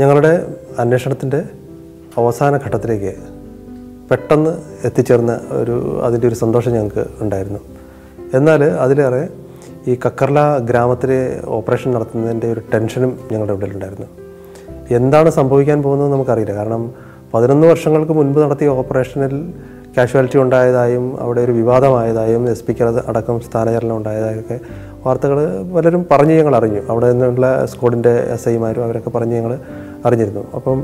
ഞങ്ങളുടെ അന്വേഷണത്തിൻ്റെ അവസാന ഘട്ടത്തിലേക്ക് പെട്ടെന്ന് എത്തിച്ചേർന്ന ഒരു അതിൻ്റെ ഒരു സന്തോഷം ഞങ്ങൾക്ക് ഉണ്ടായിരുന്നു. എന്നാൽ അതിലേറെ ഈ കക്കർല ഗ്രാമത്തിലെ ഓപ്പറേഷൻ നടത്തുന്നതിൻ്റെ ഒരു ടെൻഷനും ഞങ്ങളുടെ ഉള്ളിലുണ്ടായിരുന്നു. എന്താണ് സംഭവിക്കാൻ പോകുന്നത് നമുക്കറിയില്ല. കാരണം 11 വർഷങ്ങൾക്ക് മുൻപ് നടത്തിയ ഓപ്പറേഷനിൽ കാഷ്വാലിറ്റി ഉണ്ടായതായും അവിടെ ഒരു വിവാദമായതായും SP അടക്കം സ്ഥാനചലനം ഉണ്ടായതായൊക്കെ വാർത്തകൾ പലരും പറഞ്ഞ് ഞങ്ങൾ അറിഞ്ഞു. അവിടെ നിന്നുള്ള സ്ക്വാഡിൻ്റെ SI മാരും അവരൊക്കെ പറഞ്ഞ് ഞങ്ങൾ അറിഞ്ഞിരുന്നു. അപ്പം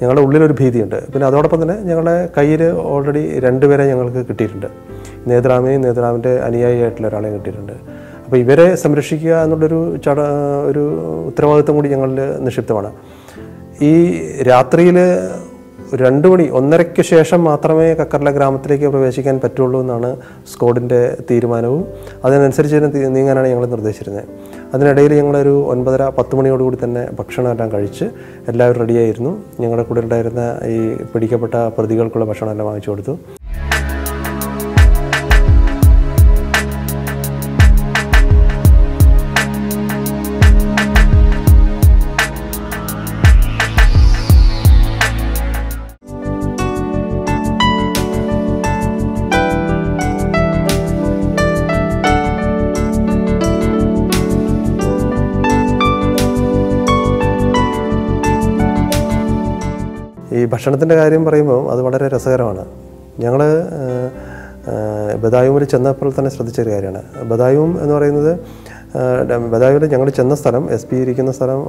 ഞങ്ങളുടെ ഉള്ളിലൊരു ഭീതിയുണ്ട്. പിന്നെ അതോടൊപ്പം തന്നെ ഞങ്ങളുടെ കയ്യിൽ ഓൾറെഡി 2 പേരെ ഞങ്ങൾക്ക് കിട്ടിയിട്ടുണ്ട്. നേതൃരാമയും നേതൃരാമൻ്റെ അനുയായിയായിട്ടുള്ള ഒരാളെയും കിട്ടിയിട്ടുണ്ട്. അപ്പോൾ ഇവരെ സംരക്ഷിക്കുക എന്നുള്ളൊരു ഒരു ഉത്തരവാദിത്വം കൂടി ഞങ്ങളിൽ നിക്ഷിപ്തമാണ്. ഈ രാത്രിയിൽ 2 മണി 1:30ക്ക് ശേഷം മാത്രമേ കക്കർല ഗ്രാമത്തിലേക്ക് പ്രവേശിക്കാൻ പറ്റുള്ളൂ എന്നാണ് സ്ക്വാഡിൻ്റെ തീരുമാനവും അതിനനുസരിച്ച് തന്നെ നീങ്ങാനാണ് ഞങ്ങൾ നിർദ്ദേശിച്ചിരുന്നത്. അതിനിടയിൽ ഞങ്ങളൊരു 9:30-10 മണിയോടുകൂടി തന്നെ ഭക്ഷണമെല്ലാം കഴിച്ച് എല്ലാവരും റെഡിയായിരുന്നു. ഞങ്ങളുടെ കൂടെ ഉണ്ടായിരുന്ന ഈ പിടിക്കപ്പെട്ട പ്രതികൾക്കുള്ള ഭക്ഷണമെല്ലാം വാങ്ങിച്ചു കൊടുത്തു. ഈ ഭക്ഷണത്തിൻ്റെ കാര്യം പറയുമ്പോൾ അത് വളരെ രസകരമാണ്. ഞങ്ങൾ ബദായൂമിൽ ചെന്നപ്പോൾ തന്നെ ശ്രദ്ധിച്ചൊരു കാര്യമാണ്. ബദായൂം എന്ന് പറയുന്നത് ബദായൂമിൽ ഞങ്ങൾ ചെന്ന സ്ഥലം SP ഇരിക്കുന്ന സ്ഥലം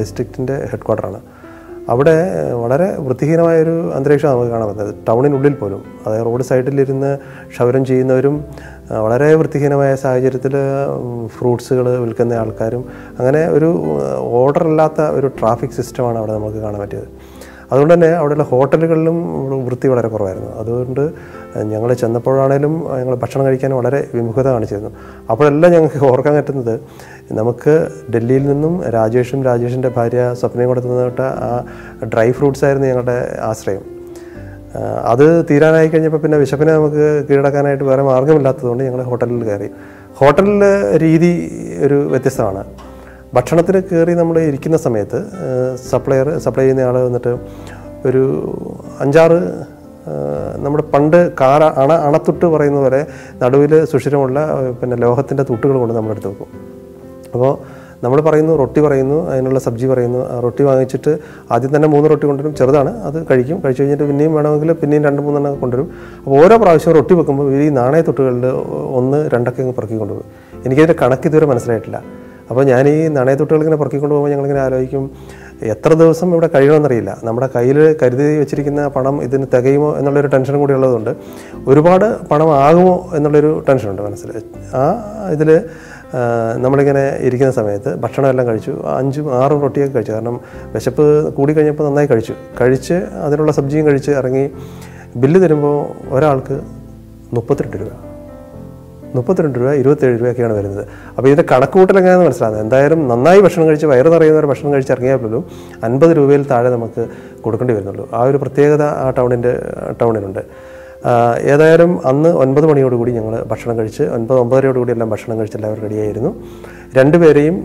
ഡിസ്ട്രിക്റ്റിൻ്റെ ഹെഡ്ക്വാർട്ടറാണ്. അവിടെ വളരെ വൃത്തിഹീനമായൊരു അന്തരീക്ഷം നമുക്ക് കാണാൻ പറ്റുന്നത്. ടൗണിനുള്ളിൽ പോലും അതായത് റോഡ് സൈഡിലിരുന്ന് ക്ഷൗരം ചെയ്യുന്നവരും വളരെ വൃത്തിഹീനമായ സാഹചര്യത്തിൽ ഫ്രൂട്ട്സുകൾ വിൽക്കുന്ന ആൾക്കാരും അങ്ങനെ ഒരു ഓർഡറില്ലാത്ത ഒരു ട്രാഫിക് സിസ്റ്റമാണ് അവിടെ നമുക്ക് കാണാൻ പറ്റിയത്. അതുകൊണ്ട് തന്നെ അവിടെയുള്ള ഹോട്ടലുകളിലും വൃത്തി വളരെ കുറവായിരുന്നു. അതുകൊണ്ട് ഞങ്ങൾ ചെന്നപ്പോഴാണേലും ഞങ്ങൾ ഭക്ഷണം കഴിക്കാൻ വളരെ വിമുഖത കാണിച്ചിരുന്നു. അപ്പോഴെല്ലാം ഞങ്ങൾക്ക് ഓർക്കാൻ പറ്റുന്നത് നമുക്ക് ഡൽഹിയിൽ നിന്നും രാജേഷിൻ്റെ ഭാര്യ സ്വപ്നയും കൊടുത്തുനിന്നിട്ട് ആ ഡ്രൈ ഫ്രൂട്ട്സ് ആയിരുന്നു ഞങ്ങളുടെ ആശ്രയം. അത് തീരാനായി കഴിഞ്ഞപ്പോൾ പിന്നെ വിശപ്പിനെ നമുക്ക് കീഴടക്കാനായിട്ട് വേറെ മാർഗ്ഗമില്ലാത്തതുകൊണ്ട് ഞങ്ങൾ ഹോട്ടലിൽ കയറി. ഹോട്ടലിലെ രീതി ഒരു വ്യത്യസ്തമാണ്. ഭക്ഷണത്തിൽ കയറി നമ്മൾ ഇരിക്കുന്ന സമയത്ത് സപ്ലൈ ചെയ്യുന്ന ആൾ വന്നിട്ട് ഒരു 5-6 നമ്മുടെ പണ്ട് അണത്തൊട്ട് പറയുന്ന പോലെ നടുവിൽ സുഷിരമുള്ള പിന്നെ ലോഹത്തിൻ്റെ തൊട്ടുകൾ കൊണ്ട് നമ്മളെടുത്ത് വെക്കും. അപ്പോൾ നമ്മൾ പറയുന്നു റൊട്ടി പറയുന്നു, അതിനുള്ള സബ്ജി പറയുന്നു. റൊട്ടി വാങ്ങിച്ചിട്ട് ആദ്യം തന്നെ 3 റൊട്ടി കൊണ്ടുവരും. ചെറുതാണ്, അത് കഴിക്കും. കഴിച്ചു കഴിഞ്ഞിട്ട് പിന്നെയും വേണമെങ്കിൽ പിന്നെയും 2-3 കൊണ്ടുവരും. അപ്പോൾ ഓരോ പ്രാവശ്യം റൊട്ടി വെക്കുമ്പോൾ ഈ നാണയത്തൊട്ടുകളിൽ 1-2 അങ്ങ് പെറുക്കി കൊണ്ടുപോകും. എനിക്കതിൻ്റെ കണക്ക് ഇതുവരെ മനസ്സിലായിട്ടില്ല. അപ്പോൾ ഞാൻ ഈ നാണയത്തൊട്ടുകൾ ഇങ്ങനെ പെറുക്കിക്കൊണ്ട് പോകുമ്പോൾ ഞങ്ങളിങ്ങനെ ആലോചിക്കും എത്ര ദിവസം ഇവിടെ കഴിയണമെന്നറിയില്ല. നമ്മുടെ കയ്യിൽ കരുതി വെച്ചിരിക്കുന്ന പണം ഇതിന് തികയുമോ എന്നുള്ളൊരു ടെൻഷൻ കൂടി ഉള്ളതുകൊണ്ട് ഒരുപാട് പണം ആകുമോ എന്നുള്ളൊരു ടെൻഷനുണ്ട് മനസ്സിൽ. ആ ഇതിൽ നമ്മളിങ്ങനെ ഇരിക്കുന്ന സമയത്ത് ഭക്ഷണമെല്ലാം കഴിച്ചു. 5-6 റൊട്ടിയൊക്കെ കഴിച്ചു. കാരണം വിശപ്പ് കൂടി കഴിഞ്ഞപ്പോൾ നന്നായി കഴിച്ച് അതിനുള്ള സബ്ജിയും കഴിച്ച് ഇറങ്ങി. ബില്ല് തരുമ്പോൾ ഒരാൾക്ക് 32 രൂപ 32 രൂപ 27 രൂപയൊക്കെയാണ് വരുന്നത്. അപ്പോൾ ഇതിൻ്റെ കണക്കുകൂട്ടൽ എങ്ങനെയാണെന്ന് മനസ്സിലാകുന്നത്. എന്തായാലും നന്നായി ഭക്ഷണം കഴിച്ച് വയറ് നിറയുന്നവർ ഭക്ഷണം കഴിച്ച് ഇറങ്ങിയാൽ പോലും 50 രൂപയിൽ താഴെ നമുക്ക് കൊടുക്കേണ്ടി വരുന്നുള്ളൂ. ആ ഒരു പ്രത്യേകത ആ ടൗണിനുണ്ട്. ഏതായാലും അന്ന് 9 മണിയോടുകൂടി ഞങ്ങൾ ഭക്ഷണം കഴിച്ച് 9-9:30 എല്ലാം ഭക്ഷണം കഴിച്ച് എല്ലാവരും റെഡിയായിരുന്നു. 2 പേരെയും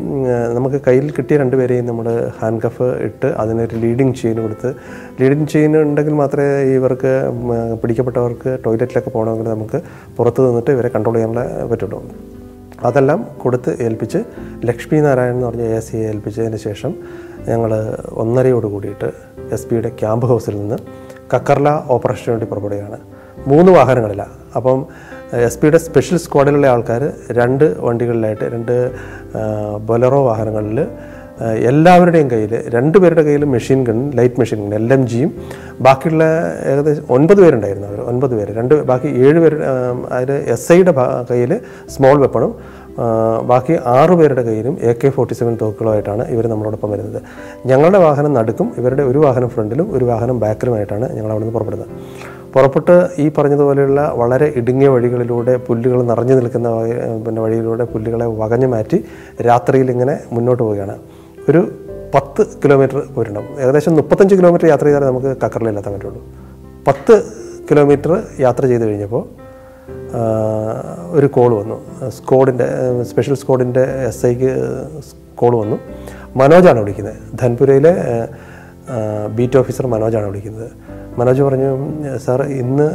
നമുക്ക് കയ്യിൽ കിട്ടിയ 2 പേരെയും നമ്മൾ ഹാൻഡ് കഫ് ഇട്ട് അതിനൊരു ലീഡിങ് ചെയിൻ കൊടുത്ത് ഉണ്ടെങ്കിൽ മാത്രമേ ഇവർക്ക് പിടിക്കപ്പെട്ടവർക്ക് ടോയ്ലറ്റിലൊക്കെ പോകണമെങ്കിൽ നമുക്ക് പുറത്ത് നിന്നിട്ട് ഇവരെ കൺട്രോൾ ചെയ്യാനുള്ള പറ്റുള്ളൂ. അതെല്ലാം കൊടുത്ത് ഏൽപ്പിച്ച് ലക്ഷ്മി നാരായണൻ എന്ന് പറഞ്ഞ ASIയെ ഏൽപ്പിച്ചതിന് ശേഷം ഞങ്ങൾ 1:30 SP ക്യാമ്പ് ഹൗസിൽ നിന്ന് കക്കർല ഓപ്പറേഷന് വേണ്ടി പുറപ്പെടുകയാണ്. 3 വാഹനങ്ങളിലാണ്. അപ്പം SP സ്പെഷ്യൽ സ്ക്വാഡിലുള്ള ആൾക്കാർ 2 വണ്ടികളിലായിട്ട് 2 ബൊലറോ വാഹനങ്ങളിൽ എല്ലാവരുടെയും കയ്യിൽ 2 പേരുടെ കയ്യിൽ machine gun, light machine gun LMGയും ബാക്കിയുള്ള ഏകദേശം 9 പേരുണ്ടായിരുന്നു. അവർ 9 പേര് ബാക്കി 7 പേരുടെ അതിൽ SIയുടെ കയ്യിൽ സ്മോൾ വെപ്പണും ബാക്കി 6 പേരുടെ കയ്യിലും AK-47 തോക്കുകളുമായിട്ടാണ് ഇവർ നമ്മളോടൊപ്പം വരുന്നത്. ഞങ്ങളുടെ വാഹനം നടുക്കും, ഇവരുടെ ഒരു വാഹനം ഫ്രണ്ടിലും ഒരു വാഹനം ബാക്കിലുമായിട്ടാണ് ഞങ്ങൾ അവിടെ നിന്ന് പുറപ്പെടുന്നത്. പുറപ്പെട്ട് ഈ പറഞ്ഞതുപോലെയുള്ള വളരെ ഇടുങ്ങിയ വഴികളിലൂടെ പുല്ലുകൾ നിറഞ്ഞു നിൽക്കുന്ന പിന്നെ വഴിയിലൂടെ പുല്ലുകളെ വകഞ്ഞു മാറ്റി രാത്രിയിൽ ഇങ്ങനെ മുന്നോട്ട് പോവുകയാണ്. ഒരു 10 കിലോമീറ്റർ പോയിട്ടുണ്ടാകും. ഏകദേശം 35 കിലോമീറ്റർ യാത്ര ചെയ്താലേ നമുക്ക് കക്കർലയിലെത്താൻ പറ്റുള്ളൂ. 10 കിലോമീറ്റർ യാത്ര ചെയ്ത് കഴിഞ്ഞപ്പോൾ ഒരു കോൾ വന്നു. സ്പെഷ്യൽ സ്ക്വാഡിൻ്റെ SIക്ക് കോൾ വന്നു. മനോജാണ് വിളിക്കുന്നത്. ധൻപുരയിലെ ബീറ്റ് ഓഫീസർ മനോജാണ് വിളിക്കുന്നത്. മനോജ് പറഞ്ഞു, സാർ ഇന്ന്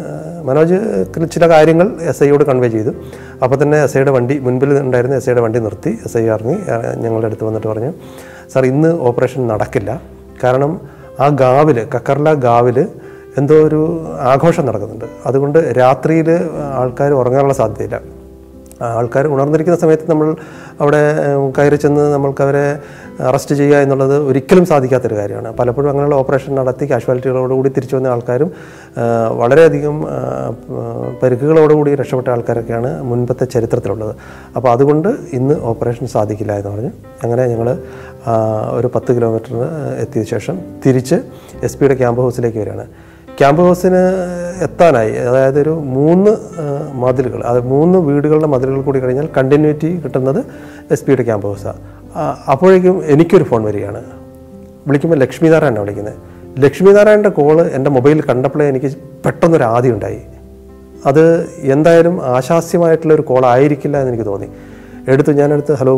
മനോജ് ചില കാര്യങ്ങൾ എസ് ഐയോട് കൺവേ ചെയ്തു. അപ്പോൾ തന്നെ എസ് ഐയുടെ വണ്ടി മുൻപിൽ ഉണ്ടായിരുന്ന എസ് ഐയുടെ വണ്ടി നിർത്തി. എസ് ഐ ഇറങ്ങി ഞങ്ങളുടെ അടുത്ത് വന്നിട്ട് പറഞ്ഞു, സാർ ഇന്ന് ഓപ്പറേഷൻ നടക്കില്ല, കാരണം ആ ഗാവിൽ കക്കർല ഗാവിൽ എന്തോ ഒരു ആഘോഷം നടക്കുന്നുണ്ട്, അതുകൊണ്ട് രാത്രിയിൽ ആൾക്കാർ ഉറങ്ങാനുള്ള സാധ്യതയില്ല. ആൾക്കാർ ഉണർന്നിരിക്കുന്ന സമയത്ത് നമ്മൾ അവിടെ കയറി ചെന്ന് നമ്മൾക്കവരെ അറസ്റ്റ് ചെയ്യുക എന്നുള്ളത് ഒരിക്കലും സാധിക്കാത്തൊരു കാര്യമാണ്. പലപ്പോഴും അങ്ങനെയുള്ള ഓപ്പറേഷൻ നടത്തി കാഷ്വാലിറ്റികളോടുകൂടി തിരിച്ചു വന്ന ആൾക്കാരും വളരെയധികം പരിക്കുകളോടുകൂടി രക്ഷപ്പെട്ട ആൾക്കാരൊക്കെയാണ് മുൻപത്തെ ചരിത്രത്തിലുള്ളത്. അപ്പോൾ അതുകൊണ്ട് ഇന്ന് ഓപ്പറേഷൻ സാധിക്കില്ല എന്ന് പറഞ്ഞു. അങ്ങനെ ഞങ്ങൾ ഒരു 10 കിലോമീറ്റർ എത്തിയ ശേഷം തിരിച്ച് എസ് പിയുടെ ക്യാമ്പ് ഹൗസിലേക്ക് വരികയാണ്. ക്യാമ്പ് ഹൗസിന് എത്താനായി, അതായത് ഒരു 3 മതിലുകൾ, അത് 3 വീടുകളുടെ മതിലുകൾ കൂടി കഴിഞ്ഞാൽ കണ്ടിന്യൂറ്റി കിട്ടുന്നത് എസ് പിയുടെ ക്യാമ്പ് ഹൗസാണ്. അപ്പോഴേക്കും എനിക്കൊരു ഫോൺ വരികയാണ്. വിളിക്കുമ്പോൾ ലക്ഷ്മിനാരായണനാണ് വിളിക്കുന്നത്. ലക്ഷ്മിനാരായണൻ്റെ കോള് എൻ്റെ മൊബൈലിൽ കണ്ടപ്പോഴേ എനിക്ക് പെട്ടെന്നൊരു ആദി ഉണ്ടായി. അത് എന്തായാലും ആശാസ്യമായിട്ടുള്ളൊരു കോളായിരിക്കില്ല എന്നെനിക്ക് തോന്നി. ഞാനെടുത്ത് ഹലോ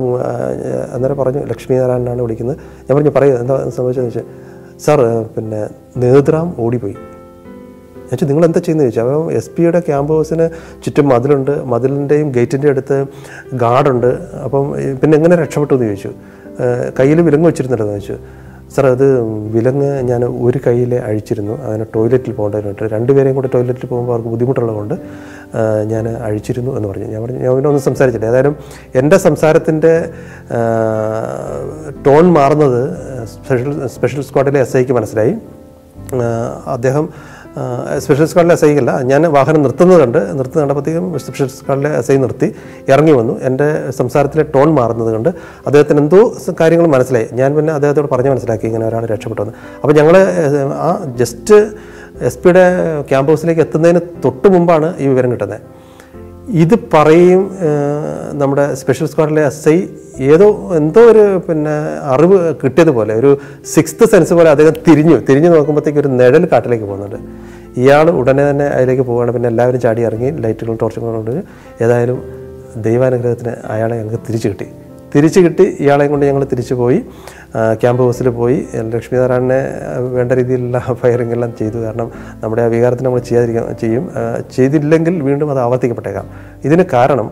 അന്നേരം പറഞ്ഞു, ലക്ഷ്മിനാരായണനാണ് വിളിക്കുന്നത്. ഞാൻ പറഞ്ഞു, പറയൂ എന്താ സംഭവിച്ചതെന്ന് ചോദിച്ചാൽ, സാർ പിന്നെ നേതൃത്വം ഓടിപ്പോയി. പക്ഷേ നിങ്ങൾ എന്താ ചെയ്യുന്നത് ചോദിച്ചാൽ, അപ്പം എസ് പിയുടെ ക്യാമ്പ് ഹൗസിന് ചുറ്റും മതിലുണ്ട്, മതിലിൻ്റെയും ഗേറ്റിൻ്റെ അടുത്ത് ഗാർഡുണ്ട്. അപ്പം പിന്നെ എങ്ങനെ രക്ഷപ്പെട്ടു എന്ന് ചോദിച്ചു. കയ്യിൽ വിലങ്ങ് വെച്ചിരുന്നില്ലെന്ന് ചോദിച്ചു. സാർ അത് വിലങ്ങ് ഞാൻ ഒരു കയ്യിൽ അഴിച്ചിരുന്നു, അങ്ങനെ ടോയ്ലറ്റിൽ പോകേണ്ടതിനുണ്ട്, 2 പേരെയും കൂടെ ടോയ്ലറ്റിൽ പോകുമ്പോൾ അവർക്ക് ബുദ്ധിമുട്ടുള്ളതുകൊണ്ട് ഞാൻ അഴിച്ചിരുന്നു എന്ന് പറഞ്ഞു. ഞാൻ പിന്നെ ഒന്നും സംസാരിച്ചില്ല. ഏതായാലും എൻ്റെ സംസാരത്തിൻ്റെ ടോൺ മാറുന്നത് സ്പെഷ്യൽ സ്ക്വാഡിലെ എസ് ഐക്ക് മനസ്സിലായി. അദ്ദേഹം സ്പെഷ്യൽ സ്ക്വാഡിലെ എസ് ഐക്കല്ല, ഞാൻ വാഹനം നിർത്തുന്നുണ്ടപ്പോഴത്തേക്കും സ്പെഷ്യൽ സ്ക്വാഡിലെ എസ് ഐ നിർത്തി ഇറങ്ങി വന്നു. എൻ്റെ സംസാരത്തിലെ ടോൺ മാറുന്നത് കണ്ട് അദ്ദേഹത്തിന് എന്തോ കാര്യങ്ങൾ മനസ്സിലായി. ഞാൻ പിന്നെ അദ്ദേഹത്തോട് പറഞ്ഞ് മനസ്സിലാക്കി ഇങ്ങനെ ഒരാൾ രക്ഷപ്പെട്ടെന്ന്. അപ്പോൾ ഞങ്ങൾ ആ ജസ്റ്റ് എസ് പിയുടെ ക്യാമ്പ് ഹൗസിലേക്ക് എത്തുന്നതിന് തൊട്ട് മുമ്പാണ് ഈ വിവരം കിട്ടുന്നത്. ഇത് പറയും നമ്മുടെ സ്പെഷ്യൽ സ്ക്വാഡിലെ എസ് ഐ എന്തോ ഒരു പിന്നെ അറിവ് കിട്ടിയതുപോലെ, ഒരു 6th സെൻസ് പോലെ അദ്ദേഹം തിരിഞ്ഞു നോക്കുമ്പോഴത്തേക്ക് ഒരു നിഴൽ കാട്ടിലേക്ക് പോകുന്നുണ്ട്. ഇയാൾ ഉടനെ തന്നെ അതിലേക്ക് പോവുകയാണ്. പിന്നെ എല്ലാവരും ചാടി ഇറങ്ങി ലൈറ്റുകളും ടോർച്ചുകളും കൊണ്ട്. ഏതായാലും ദൈവാനുഗ്രഹത്തിന് അയാളെ ഞങ്ങൾക്ക് തിരിച്ചു കിട്ടി. ഇയാളെയും കൊണ്ട് ഞങ്ങൾ തിരിച്ചു പോയി, ക്യാമ്പ് ഹൗസിൽ പോയി. ലക്ഷ്മിനാരായണനെ വേണ്ട രീതിയിലുള്ള ഫയറിംഗ് എല്ലാം ചെയ്തു. കാരണം നമ്മുടെ ആ വികാരത്തിന് നമ്മൾ ചെയ്തില്ലെങ്കിൽ വീണ്ടും അത് ആവർത്തിക്കപ്പെട്ടേക്കാം. ഇതിന് കാരണം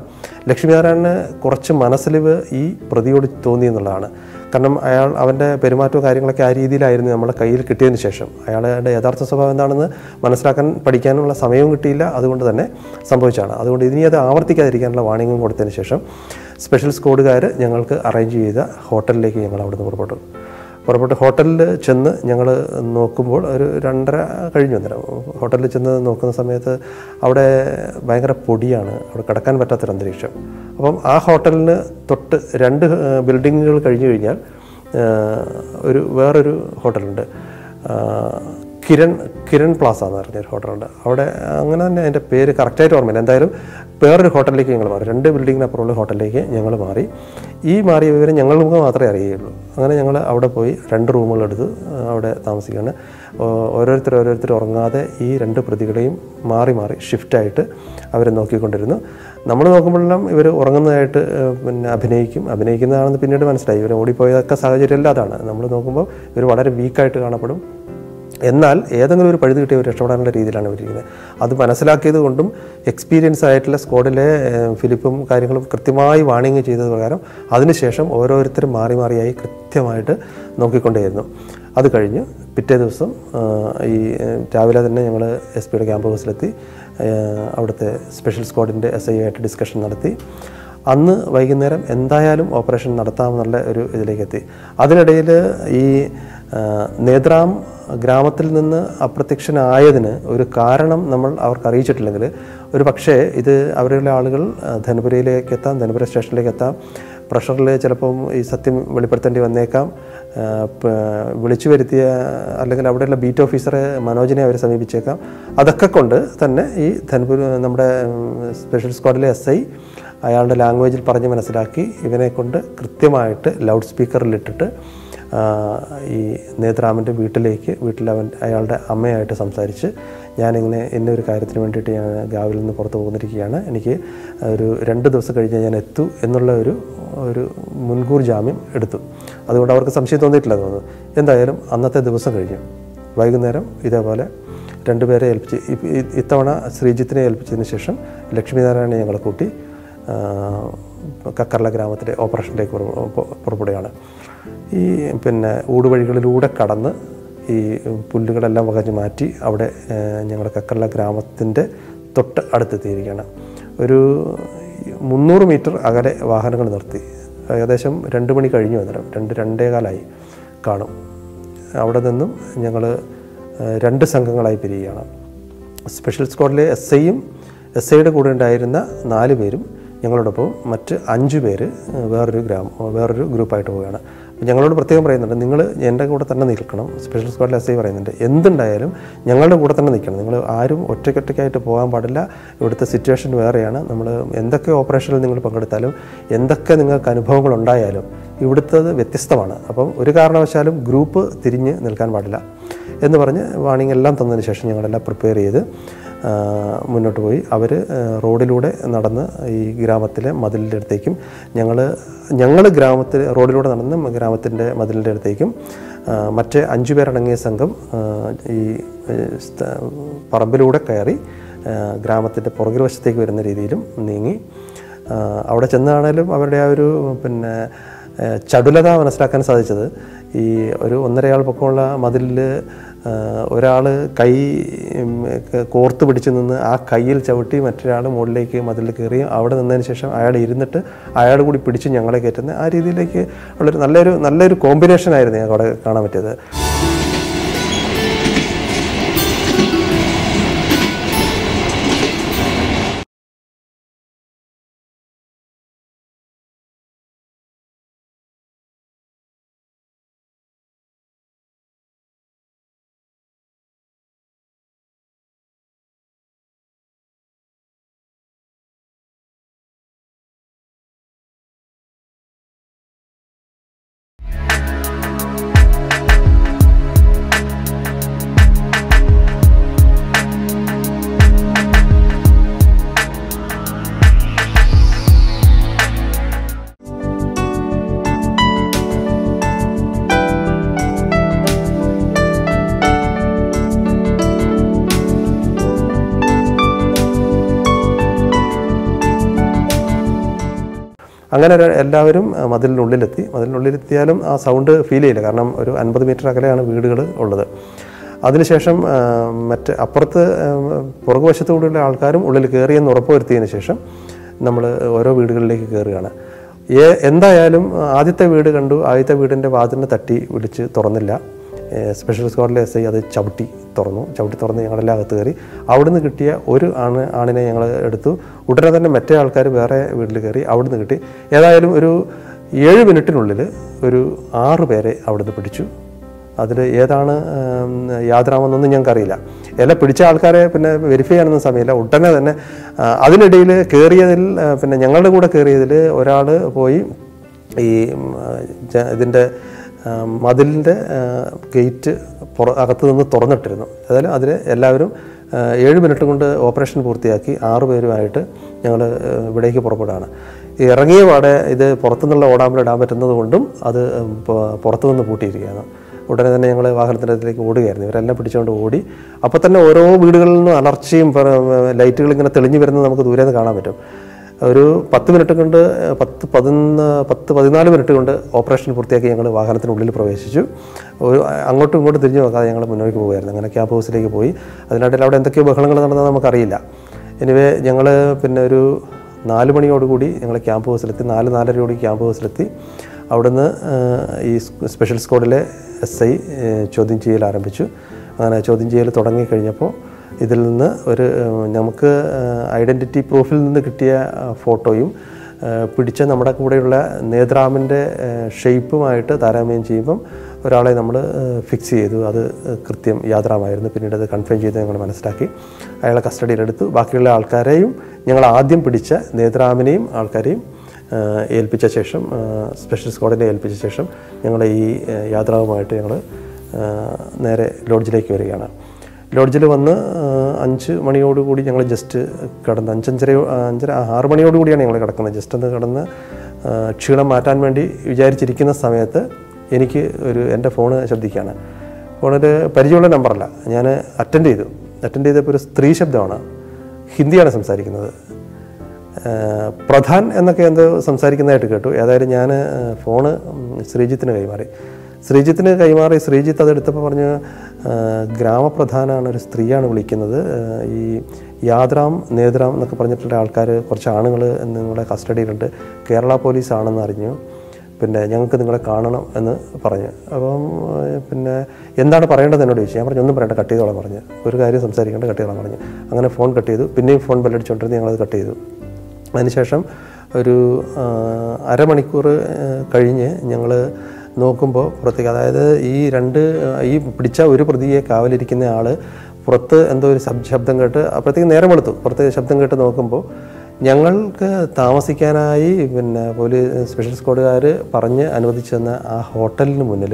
ലക്ഷ്മിനാരായണന് കുറച്ച് മനസ്സിലിവ് ഈ പ്രതിയോട് തോന്നി എന്നുള്ളതാണ്. കാരണം അവൻ്റെ പെരുമാറ്റവും കാര്യങ്ങളൊക്കെ ആ രീതിയിലായിരുന്നു നമ്മുടെ കയ്യിൽ കിട്ടിയതിന് ശേഷം. അയാളുടെ യഥാർത്ഥ സ്വഭാവം എന്താണെന്ന് മനസ്സിലാക്കാൻ പഠിക്കാനുള്ള സമയവും കിട്ടിയില്ല, അതുകൊണ്ട് തന്നെ സംഭവിച്ചതാണ്. അതുകൊണ്ട് ഇനി അത് ആവർത്തിക്കാതിരിക്കാനുള്ള വാണിംഗും കൊടുത്തതിന് ശേഷം സ്പെഷ്യൽ സ്ക്വാഡുകാർ ഞങ്ങൾക്ക് അറേഞ്ച് ചെയ്ത ഹോട്ടലിലേക്ക് ഞങ്ങൾ അവിടുന്ന് പുറപ്പെട്ടു. ഹോട്ടലിൽ ചെന്ന് ഞങ്ങൾ നോക്കുമ്പോൾ ഒരു 2:30 കഴിഞ്ഞു. ഹോട്ടലിൽ ചെന്ന് നോക്കുന്ന സമയത്ത് അവിടെ ഭയങ്കര പൊടിയാണ്, അവിടെ കിടക്കാൻ പറ്റാത്തൊരു അന്തരീക്ഷം. അപ്പം ആ ഹോട്ടലിന് തൊട്ട് 2 ബിൽഡിങ്ങുകൾ കഴിഞ്ഞു കഴിഞ്ഞാൽ വേറൊരു ഹോട്ടലുണ്ട്, കിരൺ പ്ലാസ എന്ന് പറഞ്ഞൊരു ഹോട്ടലുണ്ട്. അവിടെ അങ്ങനെ തന്നെ അതിൻ്റെ പേര് കറക്റ്റായിട്ട് ഓർമ്മയില്ല. എന്തായാലും വേറൊരു ഹോട്ടലിലേക്ക് ഞങ്ങൾ മാറി, 2 ബിൽഡിങ്ങിനപ്പുറമുള്ള ഹോട്ടലിലേക്ക് ഞങ്ങൾ മാറി. ഈ മാറിയ വിവരം ഞങ്ങൾക്ക് മാത്രമേ അറിയുകയുള്ളൂ. അങ്ങനെ ഞങ്ങൾ അവിടെ പോയി 2 റൂമുകളെടുത്ത് അവിടെ താമസിക്കുകയാണ്. ഓരോരുത്തർ ഉറങ്ങാതെ ഈ 2 പ്രതികളെയും മാറി ഷിഫ്റ്റായിട്ട് അവർ നോക്കിക്കൊണ്ടിരുന്നു. നമ്മൾ നോക്കുമ്പോഴെല്ലാം ഇവർ ഉറങ്ങുന്നതായിട്ട് പിന്നെ അഭിനയിക്കുന്നതാണെന്ന് പിന്നീട് മനസ്സിലായി. ഇവർ ഓടിപ്പോയതൊക്കെ സാഹചര്യം അല്ലാതാണ്. നമ്മൾ നോക്കുമ്പോൾ ഇവർ വളരെ വീക്കായിട്ട് കാണപ്പെടും, എന്നാൽ ഏതെങ്കിലും ഒരു പഴുത് കിട്ടിയ രക്ഷപ്പെടാനുള്ള രീതിയിലാണ് ഇരിക്കുന്നത്. അത് മനസ്സിലാക്കിയത് കൊണ്ടും എക്സ്പീരിയൻസ് ആയിട്ടുള്ള സ്ക്വാഡിലെ ഫിലിപ്പും കാര്യങ്ങളും കൃത്യമായി വാണിംഗ് ചെയ്തത് പ്രകാരം അതിനുശേഷം ഓരോരുത്തരും മാറിയായി കൃത്യമായിട്ട് നോക്കിക്കൊണ്ടേയിരുന്നു. അത് കഴിഞ്ഞ് പിറ്റേ ദിവസം ഈ രാവിലെ തന്നെ ഞങ്ങൾ എസ് പിയുടെ ക്യാമ്പ് ഹൗസിലെത്തി അവിടുത്തെ സ്പെഷ്യൽ സ്ക്വാഡിൻ്റെ എസ് ഐ ആയിട്ട് ഡിസ്കഷൻ നടത്തി. അന്ന് വൈകുന്നേരം എന്തായാലും ഓപ്പറേഷൻ നടത്താമെന്നുള്ള ഒരു ഇതിലേക്കെത്തി. അതിനിടയിൽ ഈ നേത്രാം ഗ്രാമത്തിൽ നിന്ന് അപ്രത്യക്ഷനായതിന് ഒരു കാരണം നമ്മൾ അവർക്ക് അറിയിച്ചിട്ടില്ലെങ്കിൽ ഒരു പക്ഷേ ഇത് അവരുടെ ആളുകൾ ധനുപുര സ്റ്റേഷനിലേക്കെത്താം, പ്രഷറിൽ ചിലപ്പം ഈ സത്യം വെളിപ്പെടുത്തേണ്ടി വന്നേക്കാം. വിളിച്ചു വരുത്തിയ അല്ലെങ്കിൽ അവിടെയുള്ള ബീറ്റ് ഓഫീസറെ മനോജിനെ അവരെ സമീപിച്ചേക്കാം. അതൊക്കെ കൊണ്ട് തന്നെ ഈ നമ്മുടെ സ്പെഷ്യൽ സ്ക്വാഡിലെ എസ് ഐ അയാളുടെ ലാംഗ്വേജിൽ പറഞ്ഞ് മനസ്സിലാക്കി ഇവനെക്കൊണ്ട് കൃത്യമായിട്ട് ലൗഡ് സ്പീക്കറിലിട്ടിട്ട് ഈ നേത്രാമൻ്റെ വീട്ടിൽ അയാളുടെ അമ്മയായിട്ട് സംസാരിച്ച്, ഞാനിങ്ങനെ എന്നൊരു കാര്യത്തിന് വേണ്ടിയിട്ട് ഞാൻ ഗാവിൽ നിന്ന് പുറത്ത് പോകുന്നിരിക്കുകയാണ്, എനിക്ക് ഒരു 2 ദിവസം കഴിഞ്ഞാൽ ഞാൻ എത്തൂ എന്നുള്ള ഒരു ഒരു മുൻകൂർ ജാമ്യം എടുത്തു. അതുകൊണ്ട് അവർക്ക് സംശയം തോന്നിയിട്ടില്ല തോന്നുന്നു. എന്തായാലും അന്നത്തെ ദിവസം കഴിഞ്ഞു. വൈകുന്നേരം ഇതേപോലെ രണ്ടുപേരെ ഏൽപ്പിച്ച്, ഇത്തവണ ശ്രീജിത്തിനെ ഏൽപ്പിച്ചതിന് ശേഷം ലക്ഷ്മിനാരായണനെ ഞങ്ങൾ കൂട്ടി കക്കർല ഗ്രാമത്തിലെ ഓപ്പറേഷനിലേക്ക് പുറപ്പെടുകയാണ്. ഈ പിന്നെ ഊടുവഴികളിലൂടെ കടന്ന് ഈ പുല്ലുകളെല്ലാം വകഞ്ഞ് മാറ്റി അവിടെ ഞങ്ങളുടെ കക്കർല ഗ്രാമത്തിൻ്റെ തൊട്ട് അടുത്തെത്തിയിരിക്കുകയാണ്. ഒരു 300 മീറ്റർ അകലെ വാഹനങ്ങൾ നിർത്തി. ഏകദേശം 2 മണി കഴിഞ്ഞു. അന്നേരം 2-2:15 കാണും. അവിടെ നിന്നും ഞങ്ങൾ 2 സംഘങ്ങളായി പിരിയുകയാണ്. സ്പെഷ്യൽ സ്ക്വാഡിലെ എസ് ഐയുടെ കൂടെ ഉണ്ടായിരുന്ന 4 പേരും ഞങ്ങളോടൊപ്പം മറ്റ് 5 പേര് വേറൊരു ഗ്രൂപ്പായിട്ട് പോവുകയാണ്. അപ്പോൾ ഞങ്ങളോട് പ്രത്യേകം പറയുന്നുണ്ട്, നിങ്ങൾ എൻ്റെ കൂടെ തന്നെ നിൽക്കണം. സ്പെഷ്യൽ സ്ക്വാഡിലെ എസ് ഐ പറയുന്നുണ്ട്, എന്തുണ്ടായാലും ഞങ്ങളുടെ കൂടെ തന്നെ നിൽക്കണം. നിങ്ങൾ ആരും ഒറ്റയ്ക്കൊറ്റയ്ക്കായിട്ട് പോകാൻ പാടില്ല. ഇവിടുത്തെ സിറ്റുവേഷൻ വേറെയാണ്. നമ്മൾ എന്തൊക്കെ ഓപ്പറേഷനിൽ നിങ്ങൾ പങ്കെടുത്താലും എന്തൊക്കെ നിങ്ങൾക്ക് അനുഭവങ്ങളുണ്ടായാലും ഇവിടുത്തത് വ്യത്യസ്തമാണ്. അപ്പം ഒരു കാരണവശാലും ഗ്രൂപ്പ് തിരിഞ്ഞ് നിൽക്കാൻ പാടില്ല എന്ന് പറഞ്ഞ് വാണിംഗ് എല്ലാം തന്നതിന് ശേഷം ഞങ്ങളെല്ലാം പ്രിപ്പയർ ചെയ്ത് മുന്നോട്ട് പോയി. അവർ റോഡിലൂടെ നടന്ന് ഈ ഗ്രാമത്തിലെ മതിലിൻ്റെ അടുത്തേക്കും, ഞങ്ങൾ ഗ്രാമത്തിൽ റോഡിലൂടെ നടന്ന് ഗ്രാമത്തിൻ്റെ മതിലിൻ്റെ അടുത്തേക്കും, മറ്റേ 5 പേരടങ്ങിയ സംഘം ഈ പറമ്പിലൂടെ കയറി ഗ്രാമത്തിൻ്റെ പുറകിൽ വശത്തേക്ക് വരുന്ന രീതിയിലും നീങ്ങി. അവിടെ ചെന്നാണേലും അവരുടെ ആ ഒരു പിന്നെ ചടുലത മനസ്സിലാക്കാൻ സാധിച്ചത്. ഈ ഒരു 1.5 ആൾ പൊക്കമുള്ള മതിലിൽ ഒരാൾ കൈ കോർത്ത് പിടിച്ചു നിന്ന് ആ കയ്യിൽ ചവിട്ടി മറ്റൊരാൾ മുകളിലേക്ക് മതിലിൽ കയറി അവിടെ നിന്നതിന് ശേഷം അയാൾ ഇരുന്നിട്ട് അയാൾ കൂടി പിടിച്ച് ഞങ്ങളെ കയറ്റുന്ന ആ രീതിയിലേക്ക് ഉള്ളൊരു നല്ലൊരു കോമ്പിനേഷൻ ആയിരുന്നു ഞങ്ങൾ അവിടെ കാണാൻ പറ്റിയത്. അങ്ങനെ എല്ലാവരും മതിലിനുള്ളിലെത്തി. മതിലിനുള്ളിലെത്തിയാലും ആ സൗണ്ട് ഫീൽ ചെയ്യില്ല, കാരണം ഒരു 50 മീറ്റർ അകലെയാണ് വീടുകൾ ഉള്ളത്. അതിനുശേഷം മറ്റ് അപ്പുറത്ത് പുറകുവശത്തുകൂടിയുള്ള ആൾക്കാരും ഉള്ളിൽ കയറിയെന്ന് ഉറപ്പുവരുത്തിയതിന് ശേഷം നമ്മൾ ഓരോ വീടുകളിലേക്ക് കയറുകയാണ്. എന്തായാലും ആദ്യത്തെ വീട് കണ്ടു. ആദ്യത്തെ വീടിൻ്റെ വാതിലിന് തട്ടി വിളിച്ച് തുറന്നില്ല. സ്പെഷ്യൽ സ്ക്വാഡിലെ എസ് ഐ അത് ചവിട്ടി തുറന്ന് ഞങ്ങളെല്ലാം അകത്ത് കയറി. അവിടുന്ന് കിട്ടിയ ഒരു ആണിനെ ഞങ്ങൾ എടുത്തു. ഉടനെ തന്നെ മറ്റേ ആൾക്കാർ വേറെ വീട്ടിൽ കയറി. അവിടുന്ന് കിട്ടി. ഏതായാലും ഒരു 7 മിനിറ്റിനുള്ളിൽ ഒരു 6 പേരെ അവിടുന്ന് പിടിച്ചു. അതിൽ ഏതാണ് യാത്രാമെന്നൊന്നും ഞങ്ങൾക്കറിയില്ല. എല്ലാം പിടിച്ച ആൾക്കാരെ പിന്നെ വെരിഫൈ ചെയ്യാനൊന്നും സമയമില്ല. ഉടനെ തന്നെ അതിനിടയിൽ കയറിയതിൽ പിന്നെ ഞങ്ങളുടെ കൂടെ കയറിയതിൽ ഒരാൾ പോയി ഈ ഇതിൻ്റെ മതിലിൻ്റെ ഗേറ്റ് അകത്ത് നിന്ന് തുറന്നിട്ടിരുന്നു. ഏതായാലും അതിൽ എല്ലാവരും 7 മിനിറ്റ് കൊണ്ട് ഓപ്പറേഷൻ പൂർത്തിയാക്കി. 6 പേരുമായിട്ട് ഞങ്ങൾ ഇവിടേക്ക് പുറപ്പെടുകയാണ്. ഇറങ്ങിയ പാടെ ഇത് പുറത്തുനിന്നുള്ള ഓടാമ്പിൽ ഇടാൻ പറ്റുന്നത് കൊണ്ടും അത് പുറത്തുനിന്ന് പൂട്ടിയിരിക്കുകയാണ്. ഉടനെ തന്നെ ഞങ്ങൾ വാഹനത്തിൻ്റെ അടുത്തേക്ക് ഓടുകയായിരുന്നു. ഇവരെല്ലാം പിടിച്ചുകൊണ്ട് ഓടി. അപ്പോൾ തന്നെ ഓരോ വീടുകളിൽ നിന്നും അലർച്ചയും ലൈറ്റുകൾ ഇങ്ങനെ തെളിഞ്ഞു വരുന്നത് നമുക്ക് ദൂരെ നിന്ന് കാണാൻ പറ്റും. ഒരു 10 മിനിറ്റ് കൊണ്ട് 14 മിനിറ്റ് കൊണ്ട് ഓപ്പറേഷൻ പൂർത്തിയാക്കി ഞങ്ങൾ വാഹനത്തിനുള്ളിൽ പ്രവേശിച്ചു. ഒരു അങ്ങോട്ടും ഇങ്ങോട്ടും തിരിഞ്ഞു നോക്കാതെ ഞങ്ങൾ മുന്നോട്ട് പോവുകയായിരുന്നു. അങ്ങനെ ക്യാമ്പ് ഹൗസിലേക്ക് പോയി. അതിനിടയിൽ അവിടെ എന്തൊക്കെയോ ബഹളങ്ങൾ നടന്നത് നമുക്കറിയില്ല. എനിവേ ഞങ്ങൾ പിന്നെ ഒരു 4 മണിയോടുകൂടി ഞങ്ങൾ ക്യാമ്പ് ഹൗസിലെത്തി. 4-4:30 ക്യാമ്പ് ഹൗസിലെത്തി. അവിടുന്ന് ഈ സ്പെഷ്യൽ സ്ക്വാഡിലെ എസ് ഐ ചോദ്യം ചെയ്യൽ ആരംഭിച്ചു. അങ്ങനെ ചോദ്യം ചെയ്യൽ തുടങ്ങിക്കഴിഞ്ഞപ്പോൾ ഇതിൽ നിന്ന് ഒരു നമുക്ക് ഐഡൻറ്റിറ്റി പ്രൂഫിൽ നിന്ന് കിട്ടിയ ഫോട്ടോയും പിടിച്ച നമ്മുടെ കൂടെയുള്ള നേത്രാമിൻ്റെ ഷേപ്പുമായിട്ട് താരതമ്യം ചെയ്യുമ്പം ഒരാളെ നമ്മൾ ഫിക്സ് ചെയ്തു. അത് കൃത്യം യാത്രാമായിരുന്നു. പിന്നീട് അത് കൺഫേം ചെയ്ത് ഞങ്ങൾ മനസ്സിലാക്കി അയാളെ കസ്റ്റഡിയിലെടുത്തു. ബാക്കിയുള്ള ആൾക്കാരെയും ഞങ്ങൾ ആദ്യം പിടിച്ച നേത്രാമിനെയും ആൾക്കാരെയും ഏൽപ്പിച്ച ശേഷം സ്പെഷ്യൽ സ്ക്വാഡിനെ ഏൽപ്പിച്ച ശേഷം ഞങ്ങൾ ഈ യാത്രാവുമായിട്ട് ഞങ്ങൾ നേരെ ലോഡ്ജിലേക്ക് വരികയാണ്. ലോഡ്ജിൽ വന്ന് 5 മണിയോടുകൂടി ഞങ്ങൾ ജസ്റ്റ് കിടന്ന് 5:30 6 മണിയോടുകൂടിയാണ് ഞങ്ങൾ കിടക്കുന്നത്. ജസ്റ്റ് ഒന്ന് കിടന്ന് ക്ഷീണം മാറ്റാൻ വേണ്ടി വിചാരിച്ചിരിക്കുന്ന സമയത്ത് എനിക്ക് ഒരു എൻ്റെ ഫോൺ ശബ്ദിക്കുകയാണ്. ഫോണിൻ്റെ പരിചയമുള്ള നമ്പറല്ല, ഞാൻ അറ്റൻഡ് ചെയ്തു. അറ്റൻഡ് ചെയ്തപ്പോൾ ഒരു സ്ത്രീ ശബ്ദമാണ്, ഹിന്ദിയാണ് സംസാരിക്കുന്നത്. പ്രധാൻ എന്നൊക്കെ എന്തോ സംസാരിക്കുന്നതായിട്ട് കേട്ടു. ഏതായാലും ഞാൻ ഫോണ് ശ്രീജിത്തിന് കൈമാറി. ശ്രീജിത്ത് അതെടുത്തപ്പോൾ പറഞ്ഞ് ഗ്രാമപ്രധാനാണ്, ഒരു സ്ത്രീയാണ് വിളിക്കുന്നത്. ഈ യാദ്രാം നേദ്രാം എന്നൊക്കെ പറഞ്ഞിട്ടുള്ള ആൾക്കാർ, കുറച്ച് ആണുങ്ങൾ നിങ്ങളുടെ കസ്റ്റഡിയിലുണ്ട്, കേരള പോലീസാണെന്ന് അറിഞ്ഞു, പിന്നെ ഞങ്ങൾക്ക് നിങ്ങളെ കാണണം എന്ന് പറഞ്ഞു. അപ്പം പിന്നെ എന്താണ് പറയേണ്ടത് എന്നോട് ചോദിച്ചു. ഞാൻ പറഞ്ഞു ഒന്നും പറയണ്ട, കട്ട് ചെയ്തോളാം പറഞ്ഞു. ഒരു കാര്യം സംസാരിക്കേണ്ട, കട്ട് ചെയ്തോളാം പറഞ്ഞു. അങ്ങനെ ഫോൺ കട്ട് ചെയ്തു. പിന്നെയും ഫോൺ ബെല്ലടിച്ചുകൊണ്ടിരുന്ന് ഞങ്ങളത് കട്ട് ചെയ്തു. അതിനുശേഷം ഒരു അരമണിക്കൂർ കഴിഞ്ഞ് ഞങ്ങൾ നോക്കുമ്പോൾ പുറത്തേക്ക്, അതായത് ഈ പിടിച്ച ഒരു പ്രതിയെ കാവലിരിക്കുന്ന ആൾ പുറത്ത് എന്തോ ഒരു ശബ്ദം കേട്ട് അപ്പോഴത്തേക്ക് നേരം വെളുത്തു. പുറത്തെ ശബ്ദം കേട്ട് നോക്കുമ്പോൾ ഞങ്ങൾക്ക് താമസിക്കാനായി പിന്നെ പോലീസ് സ്പെഷ്യൽ സ്ക്വാഡുകാർ പറഞ്ഞ് അനുവദിച്ചു തന്ന ആ ഹോട്ടലിന് മുന്നിൽ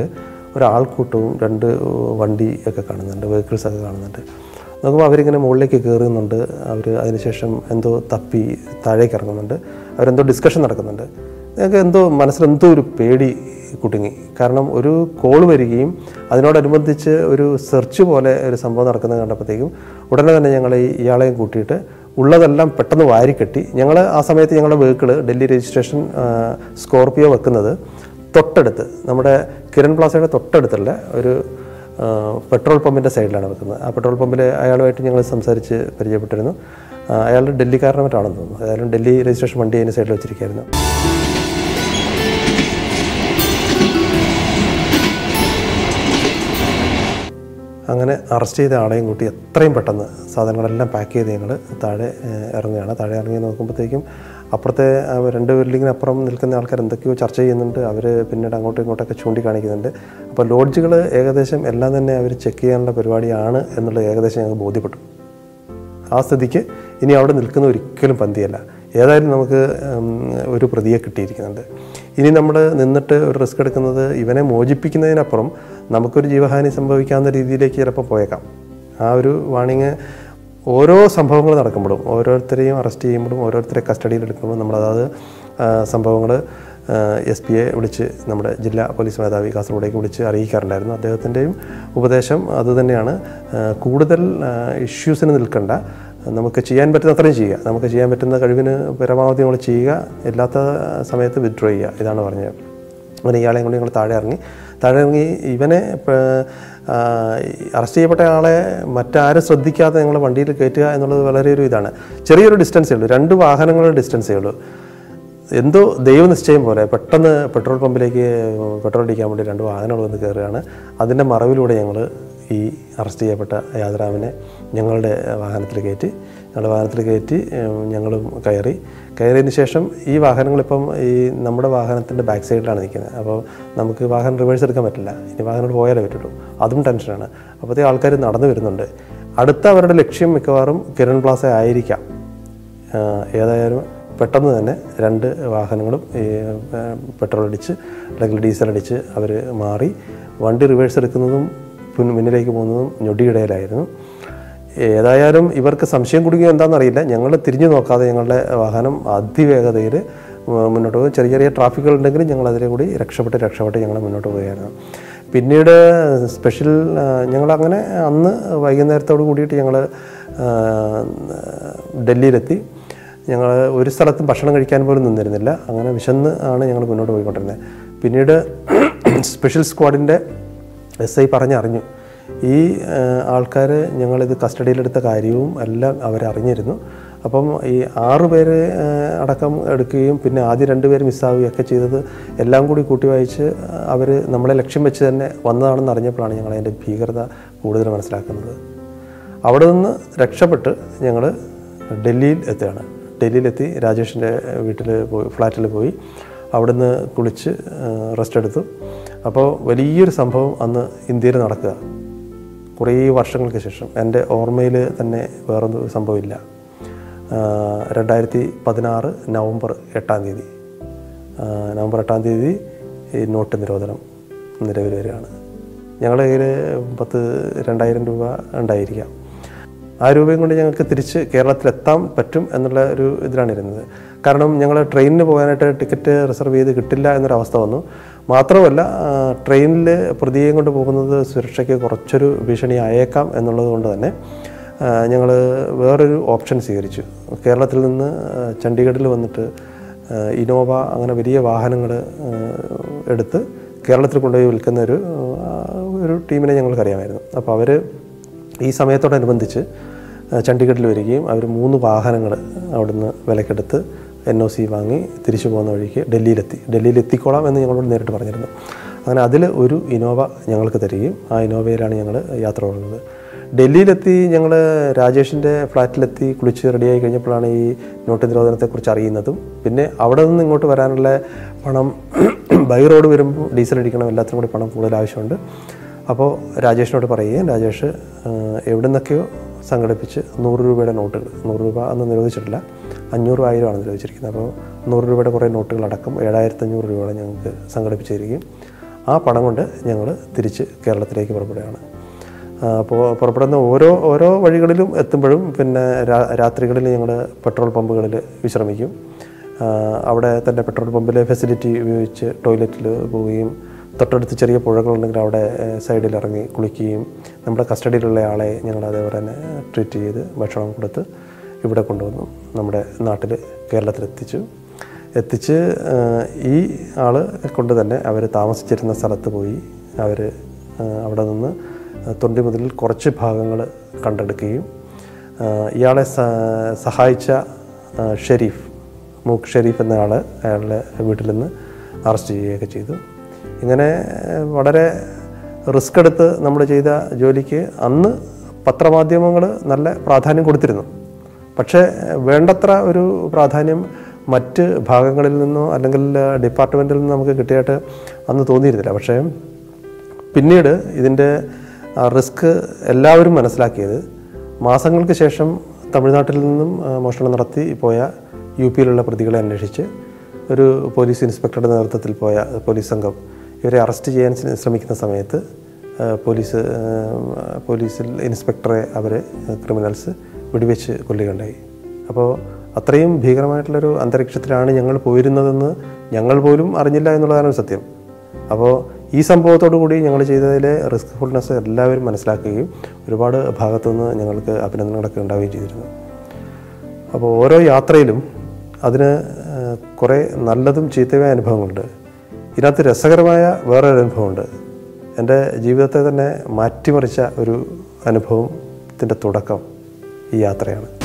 ഒരാൾക്കൂട്ടവും രണ്ട് വണ്ടി ഒക്കെ കാണുന്നുണ്ട്, വെഹിക്കിൾസൊക്കെ കാണുന്നുണ്ട്. നോക്കുമ്പോൾ അവരിങ്ങനെ മുകളിലേക്ക് കയറുന്നുണ്ട്. അവർ അതിനുശേഷം എന്തോ തപ്പി താഴേക്ക് ഇറങ്ങുന്നുണ്ട്. അവരെന്തോ ഡിസ്കഷൻ നടക്കുന്നുണ്ട്. ഞങ്ങൾക്ക് എന്തോ മനസ്സിലെന്തോ ഒരു പേടി കുടുങ്ങി. കാരണം ഒരു കോൾ വരികയും അതിനോടനുബന്ധിച്ച് ഒരു സെർച്ച് പോലെ ഒരു സംഭവം നടക്കുന്നത് കണ്ടപ്പോഴത്തേക്കും ഉടനെ തന്നെ ഞങ്ങൾ ഇയാളെയും കൂട്ടിയിട്ട് ഉള്ളതെല്ലാം പെട്ടെന്ന് വാരിക്കെട്ടി. ഞങ്ങൾ ആ സമയത്ത് ഞങ്ങളുടെ വെഹിക്കിൾ ഡൽഹി രജിസ്ട്രേഷൻ സ്കോർപിയോ വെക്കുന്നത് തൊട്ടടുത്ത് നമ്മുടെ കിരൺ പ്ലാസയുടെ തൊട്ടടുത്തുള്ള ഒരു പെട്രോൾ പമ്പിൻ്റെ സൈഡിലാണ് വെക്കുന്നത്. ആ പെട്രോൾ പമ്പിൽ അയാളുമായിട്ട് ഞങ്ങൾ സംസാരിച്ച് പരിചയപ്പെട്ടിരുന്നു. അയാൾ ഡൽഹിക്കാരനെ മറ്റാണെന്ന് തോന്നുന്നു. ഏതായാലും ഡൽഹി രജിസ്ട്രേഷൻ വണ്ടി അതിൻ്റെ സൈഡിൽ വെച്ചിരിക്കുകയായിരുന്നു. അങ്ങനെ അറസ്റ്റ് ചെയ്ത ആളെയും കൂട്ടി എത്രയും പെട്ടെന്ന് സാധനങ്ങളെല്ലാം പാക്ക് ചെയ്ത് ഞങ്ങൾ താഴെ ഇറങ്ങുകയാണ്. താഴെ ഇറങ്ങി നോക്കുമ്പോഴത്തേക്കും അപ്പുറത്തെ രണ്ട് ബിൽഡിങ്ങിനപ്പുറം നിൽക്കുന്ന ആൾക്കാർ എന്തൊക്കെയോ ചർച്ച ചെയ്യുന്നുണ്ട്. അവർ പിന്നീട് അങ്ങോട്ടും ഇങ്ങോട്ടൊക്കെ ചൂണ്ടിക്കാണിക്കുന്നുണ്ട്. അപ്പോൾ ലോഡ്ജുകൾ ഏകദേശം എല്ലാം തന്നെ അവർ ചെക്ക് ചെയ്യാനുള്ള പരിപാടിയാണ് എന്നുള്ള ഏകദേശം ഞങ്ങൾക്ക് ബോധ്യപ്പെട്ടു. ആ സ്ഥിതിക്ക് ഇനി അവിടെ നിൽക്കുന്ന ഒരിക്കലും പന്തിയല്ല. ഏതായാലും നമുക്ക് ഒരു പ്രതിയെ കിട്ടിയിരിക്കുന്നുണ്ട്. ഇനി നമ്മൾ നിന്നിട്ട് ഒരു റിസ്ക് എടുക്കുന്നത് ഇവനെ മോചിപ്പിക്കുന്നതിനപ്പുറം നമുക്കൊരു ജീവഹാനി സംഭവിക്കാവുന്ന രീതിയിലേക്ക് ചിലപ്പോൾ പോയേക്കാം. ആ ഒരു വാണിങ് ഓരോ സംഭവങ്ങൾ നടക്കുമ്പോഴും, ഓരോരുത്തരെയും അറസ്റ്റ് ചെയ്യുമ്പോഴും, ഓരോരുത്തരെ കസ്റ്റഡിയിലെടുക്കുമ്പോഴും നമ്മളതാത് സംഭവങ്ങൾ SP വിളിച്ച്, നമ്മുടെ ജില്ലാ പോലീസ് മേധാവി കാസർഗോഡേക്ക് വിളിച്ച് അറിയിക്കാറുണ്ടായിരുന്നു. അദ്ദേഹത്തിൻ്റെയും ഉപദേശം അതുതന്നെയാണ്, കൂടുതൽ ഇഷ്യൂസിന് നിൽക്കണ്ട, നമുക്ക് ചെയ്യാൻ പറ്റുന്ന അത്രയും ചെയ്യുക, നമുക്ക് ചെയ്യാൻ പറ്റുന്ന കഴിവിന് പരമാവധി നമ്മൾ ചെയ്യുക, ഇല്ലാത്ത സമയത്ത് വിത്ഡ്രോ ചെയ്യുക, ഇതാണ് പറഞ്ഞത്. അങ്ങനെ ഇയാളെയും കൊണ്ട് ഞങ്ങൾ താഴെ ഇറങ്ങി ഇവനെ അറസ്റ്റ് ചെയ്യപ്പെട്ട ആളെ മറ്റാരും ശ്രദ്ധിക്കാതെ ഞങ്ങൾ വണ്ടിയിൽ കയറ്റുക എന്നുള്ളത് വളരെ ഒരു ഇതാണ്. ചെറിയൊരു ഡിസ്റ്റൻസേ ഉള്ളൂ, രണ്ട് വാഹനങ്ങളുടെ ഡിസ്റ്റൻസേ ഉള്ളൂ. എന്തോ ദൈവനിശ്ചയം പോലെ പെട്ടെന്ന് പെട്രോൾ പമ്പിലേക്ക് പെട്രോൾ അടിക്കാൻ വേണ്ടി രണ്ട് വാഹനങ്ങൾ വന്ന് കയറുകയാണ്. അതിൻ്റെ മറവിലൂടെ ഞങ്ങൾ ഈ അറസ്റ്റ് ചെയ്യപ്പെട്ട യാദ്രാമിനെ ഞങ്ങളുടെ വാഹനത്തിൽ കയറ്റി ഞങ്ങളും കയറിയതിന് ശേഷം ഈ വാഹനങ്ങളിപ്പം ഈ നമ്മുടെ വാഹനത്തിൻ്റെ ബാക്ക് സൈഡിലാണ് നിൽക്കുന്നത്. അപ്പോൾ നമുക്ക് വാഹനം റിവേഴ്സ് എടുക്കാൻ പറ്റില്ല, ഇനി വാഹനങ്ങൾ പോയാലേ പറ്റുള്ളൂ. അതും ടെൻഷനാണ്. അപ്പോഴത്തെ ആൾക്കാർ നടന്നു വരുന്നുണ്ട്. അടുത്ത അവരുടെ ലക്ഷ്യം മിക്കവാറും കിരൺ പ്ലാസ ആയിരിക്കാം. ഏതായാലും പെട്ടെന്ന് തന്നെ രണ്ട് വാഹനങ്ങളും പെട്രോൾ അടിച്ച് അല്ലെങ്കിൽ ഡീസൽ അടിച്ച് അവർ മാറി. വണ്ടി റിവേഴ്സ് എടുക്കുന്നതും മുന്നിലേക്ക് പോകുന്നതും ഞൊടിയിടയിലായിരുന്നു. ഏതായാലും ഇവർക്ക് സംശയം കുടുങ്ങിയോ എന്താണെന്നറിയില്ല, ഞങ്ങൾ തിരിഞ്ഞു നോക്കാതെ ഞങ്ങളുടെ വാഹനം അതിവേഗതയിൽ മുന്നോട്ട് പോകും. ചെറിയ ചെറിയ ട്രാഫിക്കുകൾ ഉണ്ടെങ്കിലും ഞങ്ങൾ അതിലെ കൂടി രക്ഷപ്പെട്ട് ഞങ്ങൾ മുന്നോട്ട് പോവുകയായിരുന്നു. പിന്നീട് സ്പെഷ്യൽ ഞങ്ങളങ്ങനെ അന്ന് വൈകുന്നേരത്തോട് കൂടിയിട്ട് ഞങ്ങൾ ഡൽഹിയിലെത്തി. ഞങ്ങൾ ഒരു സ്ഥലത്തും ഭക്ഷണം കഴിക്കാൻ പോലും നിന്നിരുന്നില്ല. അങ്ങനെ വിശന്ന് ആണ് ഞങ്ങൾ മുന്നോട്ട് പോയിക്കൊണ്ടിരുന്നത്. പിന്നീട് സ്പെഷ്യൽ സ്ക്വാഡിൻ്റെ SI പറഞ്ഞറിഞ്ഞു, ഈ ആൾക്കാർ ഞങ്ങളിത് കസ്റ്റഡിയിലെടുത്ത കാര്യവും എല്ലാം അവരറിഞ്ഞിരുന്നു. അപ്പം ഈ 6 പേര് അടക്കം എടുക്കുകയും പിന്നെ ആദ്യം 2 പേര് മിസ്സാവുകയൊക്കെ ചെയ്തത് എല്ലാം കൂടി കൂട്ടി വായിച്ച് അവർ നമ്മളെ ലക്ഷ്യം വെച്ച് തന്നെ വന്നതാണെന്ന് അറിഞ്ഞപ്പോഴാണ് ഞങ്ങളതിൻ്റെ ഭീകരത കൂടുതൽ മനസ്സിലാക്കുന്നത്. അവിടെ നിന്ന് രക്ഷപ്പെട്ട് ഞങ്ങൾ ഡൽഹിയിൽ എത്തുകയാണ്. ഡൽഹിയിലെത്തി രാജേഷിൻ്റെ ഫ്ലാറ്റിൽ പോയി അവിടുന്ന് കുളിച്ച് റെസ്റ്റ് എടുത്തു. അപ്പോൾ വലിയൊരു സംഭവം അന്ന് ഇന്ത്യയിൽ നടക്കുക, കുറേ വർഷങ്ങൾക്ക് ശേഷം. എൻ്റെ ഓർമ്മയിൽ തന്നെ വേറൊന്നും സംഭവമില്ല. 2016 നവംബർ 8. നവംബർ 8 ഈ നോട്ട് നിരോധനം നിലവിൽ വരികയാണ്. ഞങ്ങളുടെ കയ്യിൽ 2,000 രൂപ ഉണ്ടായിരിക്കാം. ആ രൂപയും കൊണ്ട് ഞങ്ങൾക്ക് തിരിച്ച് കേരളത്തിലെത്താൻ പറ്റും എന്നുള്ള ഒരു ഇതിലാണിരുന്നത്. കാരണം ഞങ്ങൾ ട്രെയിനിന് പോകാനായിട്ട് ടിക്കറ്റ് റിസർവ് ചെയ്ത് കിട്ടില്ല എന്നൊരു അവസ്ഥ വന്നു. മാത്രമല്ല ട്രെയിനിൽ പ്രതിയെ കൊണ്ട് പോകുന്നത് സുരക്ഷയ്ക്ക് കുറച്ചൊരു ഭീഷണി ആയേക്കാം എന്നുള്ളത് കൊണ്ട് തന്നെ ഞങ്ങൾ വേറൊരു ഓപ്ഷൻ സ്വീകരിച്ചു. കേരളത്തിൽ നിന്ന് ചണ്ഡീഗഡിൽ വന്നിട്ട് ഇനോവ അങ്ങനെ വലിയ വാഹനങ്ങൾ എടുത്ത് കേരളത്തിൽ കൊണ്ടുപോയി വിൽക്കുന്ന ഒരു ടീമിനെ ഞങ്ങൾക്കറിയാമായിരുന്നു. അപ്പോൾ അവർ ഈ സമയത്തോടനുബന്ധിച്ച് ചണ്ഡീഗഡിൽ വരികയും അവർ 3 വാഹനങ്ങൾ അവിടുന്ന് വിലക്കെടുത്ത് NOC വാങ്ങി തിരിച്ചു പോകുന്ന വഴിക്ക് ഡൽഹിയിലെത്തിക്കോളാം എന്ന് ഞങ്ങളോട് നേരിട്ട് പറഞ്ഞിരുന്നു. അങ്ങനെ അതിൽ ഒരു ഇനോവ ഞങ്ങൾക്ക് തരികയും ആ ഇനോവയിലാണ് ഞങ്ങൾ യാത്ര തുടങ്ങുന്നത്. ഡൽഹിയിലെത്തി ഞങ്ങൾ രാജേഷിൻ്റെ ഫ്ലാറ്റിലെത്തി കുളിച്ച് റെഡിയായി കഴിഞ്ഞപ്പോഴാണ് ഈ നോട്ട് നിരോധനത്തെക്കുറിച്ച് അറിയുന്നതും പിന്നെ അവിടെ നിന്ന് ഇങ്ങോട്ട് വരാനുള്ള പണം ബൈ റോഡ് വരുമ്പോൾ ഡീസൽ അടിക്കണം, എല്ലാത്തിനും കൂടി പണം കൂടുതൽ ആവശ്യമുണ്ട്. അപ്പോൾ രാജേഷിനോട് പറയുകയും രാജേഷ് എവിടെ നിന്നൊക്കെയോ സംഘടിപ്പിച്ച് 100 രൂപയുടെ നോട്ടുകൾ, 100 രൂപ അന്ന് നിരോധിച്ചിട്ടില്ല, 500 1000 ആണ് നിരോധിച്ചിരിക്കുന്നത്. അപ്പോൾ 100 രൂപയുടെ കുറേ നോട്ടുകളടക്കം 7500 രൂപ ഞങ്ങൾക്ക് സംഘടിപ്പിച്ചിരിക്കും. ആ പണം കൊണ്ട് ഞങ്ങൾ തിരിച്ച് കേരളത്തിലേക്ക് പുറപ്പെടുകയാണ്. അപ്പോൾ പുറപ്പെടുന്ന ഓരോ വഴികളിലും എത്തുമ്പോഴും പിന്നെ രാത്രികളിൽ ഞങ്ങൾ പെട്രോൾ പമ്പുകളിൽ വിശ്രമിക്കും. അവിടെ തന്നെ പെട്രോൾ പമ്പിലെ ഫെസിലിറ്റി ഉപയോഗിച്ച് ടോയ്ലറ്റിൽ പോവുകയും തൊട്ടടുത്ത് ചെറിയ പുഴകളുണ്ടെങ്കിൽ അവിടെ സൈഡിൽ ഇറങ്ങി കുളിക്കുകയും നമ്മുടെ കസ്റ്റഡിയിലുള്ള ആളെ ഞങ്ങൾ അതേപോലെ തന്നെ ട്രീറ്റ് ചെയ്ത് ഭക്ഷണം കൊടുത്ത് ഇവിടെ കൊണ്ടുവന്നു നമ്മുടെ നാട്ടിൽ കേരളത്തിലെത്തിച്ച് ഈ ആൾ കൊണ്ട് തന്നെ അവർ താമസിച്ചിരുന്ന സ്ഥലത്ത് പോയി അവർ അവിടെ നിന്ന് തൊണ്ടി മുതലിൽ കുറച്ച് ഭാഗങ്ങൾ കണ്ടെടുക്കുകയും ഇയാളെ സഹായിച്ച ഷെരീഫ് എന്നയാൾ അയാളുടെ വീട്ടിൽ നിന്ന് അറസ്റ്റ് ചെയ്യുകയൊക്കെ ചെയ്തു. ഇങ്ങനെ വളരെ റിസ്ക് എടുത്ത് നമ്മൾ ചെയ്ത ജോലിക്ക് അന്ന് പത്രമാധ്യമങ്ങൾ നല്ല പ്രാധാന്യം കൊടുത്തിരുന്നു. പക്ഷേ വേണ്ടത്ര ഒരു പ്രാധാന്യം മറ്റ് ഭാഗങ്ങളിൽ നിന്നോ അല്ലെങ്കിൽ ഡിപ്പാർട്ട്മെൻറ്റിൽ നിന്നോ നമുക്ക് കിട്ടിയായിട്ട് അന്ന് തോന്നിയിരുന്നില്ല. പക്ഷേ പിന്നീട് ഇതിൻ്റെ റിസ്ക് എല്ലാവരും മനസ്സിലാക്കിയത് മാസങ്ങൾക്ക് ശേഷം തമിഴ്നാട്ടിൽ നിന്നും മോഷണം നടത്തി പോയ UP-യിലുള്ള പ്രതികളെ അന്വേഷിച്ച് ഒരു പോലീസ് ഇൻസ്പെക്ടറുടെ നേതൃത്വത്തിൽ പോയ പോലീസ് സംഘം ഇവരെ അറസ്റ്റ് ചെയ്യാൻ ശ്രമിക്കുന്ന സമയത്ത് പോലീസിൽ ഇൻസ്പെക്ടറെ അവർ ക്രിമിനൽസ് വെടിവെച്ച് കൊല്ലുകയുണ്ടായി. അപ്പോൾ അത്രയും ഭീകരമായിട്ടുള്ളൊരു അന്തരീക്ഷത്തിലാണ് ഞങ്ങൾ പോയിരുന്നതെന്ന് ഞങ്ങൾ പോലും അറിഞ്ഞില്ല എന്നുള്ളതാണ് സത്യം. അപ്പോൾ ഈ സംഭവത്തോടു കൂടി ഞങ്ങൾ ചെയ്തതിലെ റിസ്ക്ഫുൾനെസ് എല്ലാവരും മനസ്സിലാക്കുകയും ഒരുപാട് ഭാഗത്തുനിന്ന് ഞങ്ങൾക്ക് അഭിനന്ദനങ്ങളൊക്കെ ഉണ്ടാവുകയും ചെയ്തിരുന്നു. അപ്പോൾ ഓരോ യാത്രയിലും അതിന് കുറേ നല്ലതും ചീത്തമായ അനുഭവങ്ങളുണ്ട്. ഇതിനകത്ത് രസകരമായ വേറൊരു അനുഭവമുണ്ട്. എൻ്റെ ജീവിതത്തെ തന്നെ മാറ്റിമറിച്ച ഒരു അനുഭവത്തിൻ്റെ തുടക്കം ഈ യാത്രയാണ്.